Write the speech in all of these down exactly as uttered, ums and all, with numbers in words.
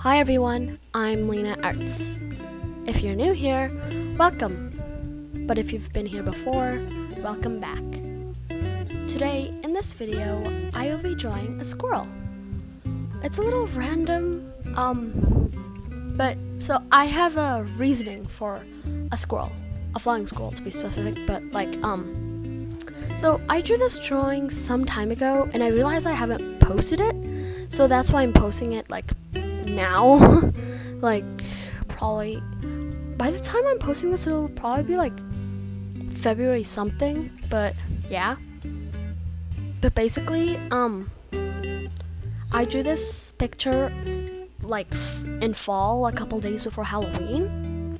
Hi everyone, I'm Lina Artz. If you're new here, welcome! But if you've been here before, welcome back. Today, in this video, I will be drawing a squirrel. It's a little random, um, but so I have a reasoning for a squirrel, a flying squirrel to be specific, but like, um, so I drew this drawing some time ago and I realized I haven't posted it, so that's why I'm posting it like now. Like, probably by the time I'm posting this, it'll probably be like February something, but yeah. But basically, um I drew this picture like in fall, a couple days before Halloween.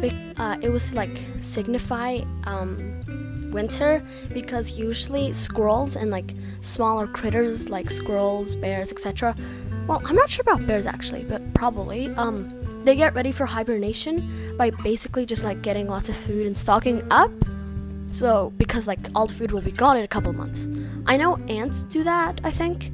Be- uh, it was to like signify um winter, because usually squirrels and like smaller critters like squirrels, bears, et cetera. Well, I'm not sure about bears actually, but probably. Um, they get ready for hibernation by basically just like getting lots of food and stocking up. So, because like all the food will be gone in a couple months. I know ants do that, I think,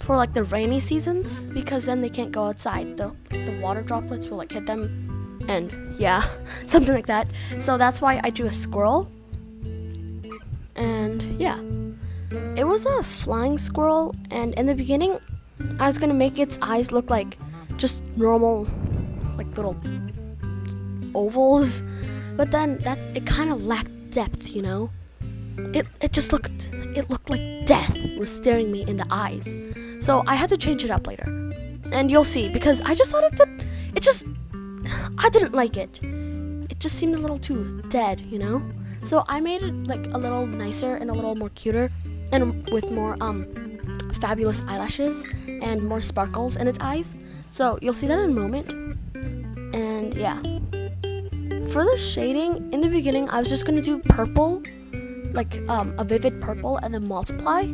for like the rainy seasons, because then they can't go outside. The, the water droplets will like hit them and yeah, something like that. So that's why I drew a squirrel. And yeah, it was a flying squirrel, and in the beginning, I was gonna make its eyes look like just normal, like little ovals, but then that it kind of lacked depth, you know. It it just looked it looked like death was staring me in the eyes. So I had to change it up later, and you'll see, because I just thought it did. It just I didn't like it. It just seemed a little too dead, you know. So I made it like a little nicer and a little more cuter, and with more um. fabulous eyelashes and more sparkles in its eyes, so you'll see that in a moment. And yeah, for the shading, in the beginning I was just gonna do purple, like um, a vivid purple, and then multiply.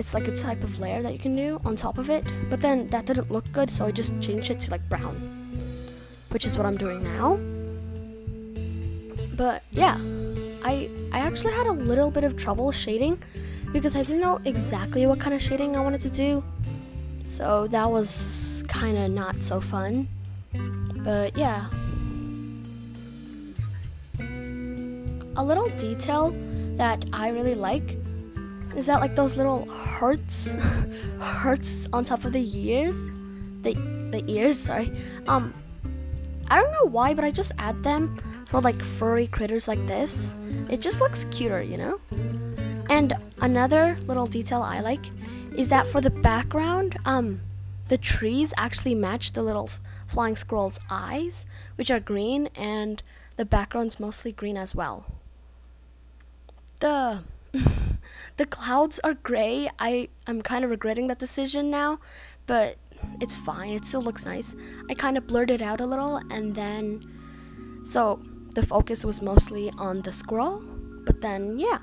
It's like a type of layer that you can do on top of it, but then that didn't look good, so I just changed it to like brown, which is what I'm doing now. But yeah, I I actually had a little bit of trouble shading, because I didn't know exactly what kind of shading I wanted to do, so that was kind of not so fun. But yeah, a little detail that I really like is that like those little hearts hearts on top of the ears the, the ears sorry um I don't know why, but I just add them for like furry critters like this. It just looks cuter, you know. And another little detail I like is that for the background, um, the trees actually match the little flying squirrel's eyes, which are green, and the background's mostly green as well. The the clouds are gray. I, I'm kind of regretting that decision now, but it's fine. It still looks nice. I kind of blurred it out a little, and then, so the focus was mostly on the squirrel, but then, yeah.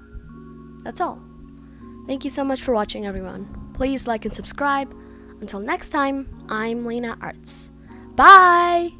That's all. Thank you so much for watching, everyone. Please like and subscribe. Until next time, I'm Lina Artz. Bye!